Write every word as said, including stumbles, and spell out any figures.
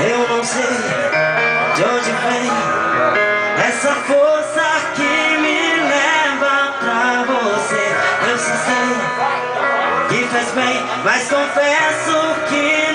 Eu não sei de onde vem essa força que me leva pra você. Eu só sei que faz bem, mas confesso que não.